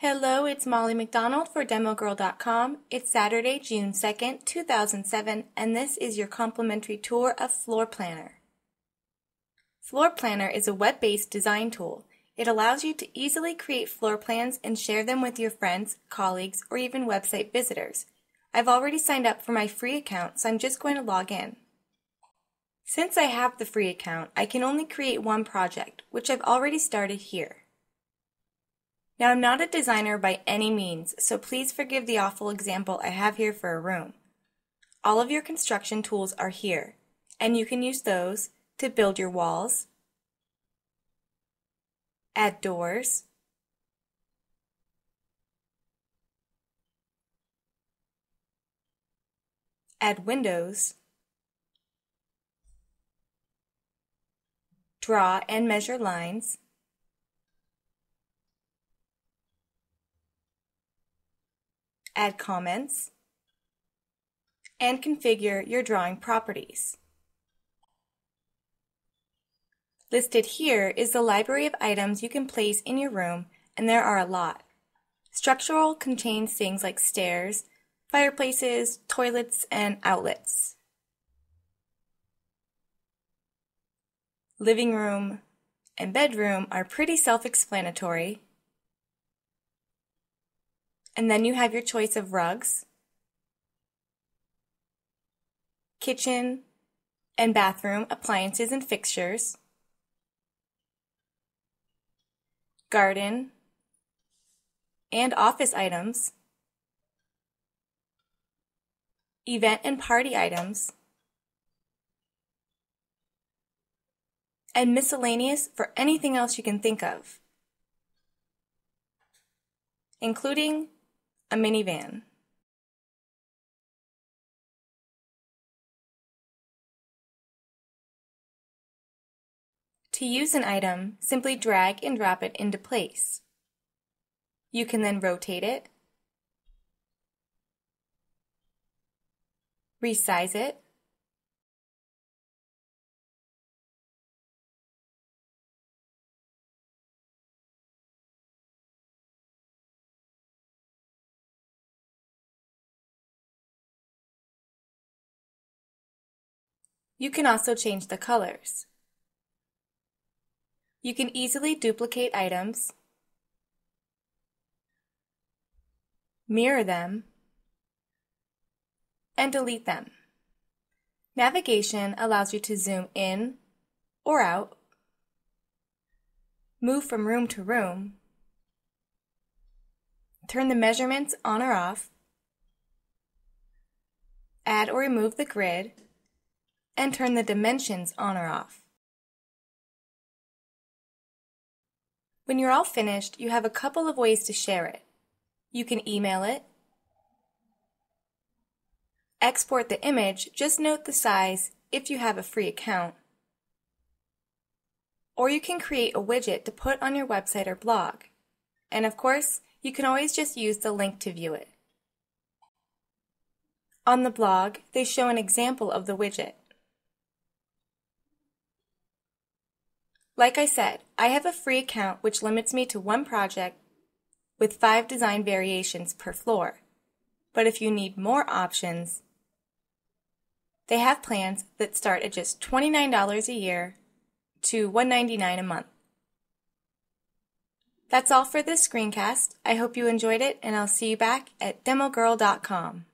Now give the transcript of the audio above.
Hello, it's Molly McDonald for DemoGirl.com. It's Saturday, June 2nd, 2007, and this is your complimentary tour of Floor Planner. Floor Planner is a web-based design tool. It allows you to easily create floor plans and share them with your friends, colleagues, or even website visitors. I've already signed up for my free account, so I'm just going to log in. Since I have the free account, I can only create one project, which I've already started here. Now, I'm not a designer by any means, so please forgive the awful example I have here for a room. All of your construction tools are here, and you can use those to build your walls, add doors, add windows, draw and measure lines, add comments, and configure your drawing properties. Listed here is the library of items you can place in your room, and there are a lot. Structural contains things like stairs, fireplaces, toilets, and outlets. Living room and bedroom are pretty self-explanatory. And then you have your choice of rugs, kitchen and bathroom appliances and fixtures, garden, and office items, event and party items, and miscellaneous for anything else you can think of, including a minivan. To use an item, simply drag and drop it into place. You can then rotate it, resize it, you can also change the colors. You can easily duplicate items, mirror them, and delete them. Navigation allows you to zoom in or out, move from room to room, turn the measurements on or off, add or remove the grid, and turn the dimensions on or off. When you're all finished, you have a couple of ways to share it. You can email it, export the image, just note the size if you have a free account, or you can create a widget to put on your website or blog. And of course, you can always just use the link to view it. On the blog, they show an example of the widget. Like I said, I have a free account which limits me to one project with 5 design variations per floor. But if you need more options, they have plans that start at just $29 a year to $199 a month. That's all for this screencast. I hope you enjoyed it, and I'll see you back at demogirl.com.